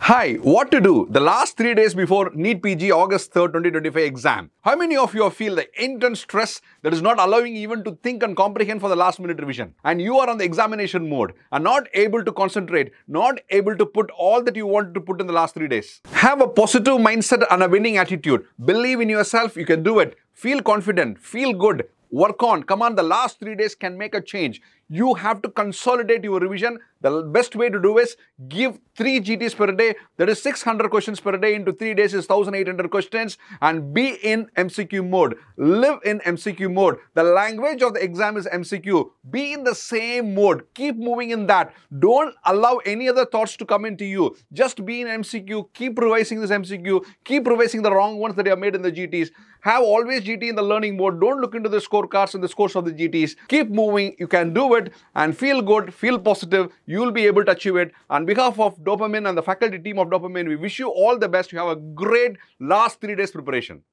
Hi, what to do the last 3 days before NEET PG August 3rd, 2025 exam? How many of you feel the intense stress that is not allowing even to think and comprehend for the last minute revision? And you are on the examination mode and not able to concentrate, not able to put all that you wanted to put in the last 3 days. Have a positive mindset and a winning attitude. Believe in yourself, you can do it. Feel confident, feel good. Work on, come on, the last 3 days can make a change. You have to consolidate your revision. The best way to do is give 3 GTs per day. That is 600 questions per day into 3 days is 1800 questions, and be in MCQ mode. Live in MCQ mode. The language of the exam is MCQ. Be in the same mode. Keep moving in that. Don't allow any other thoughts to come into you. Just be in MCQ. Keep revising this MCQ. Keep revising the wrong ones that are made in the GTs. Have always GT in the learning mode. Don't look into the scorecards and the scores of the GTs. Keep moving. You can do it and feel good, feel positive. You'll be able to achieve it. On behalf of Dopamine and the faculty team of Dopamine, we wish you all the best. You have a great last 3 days preparation.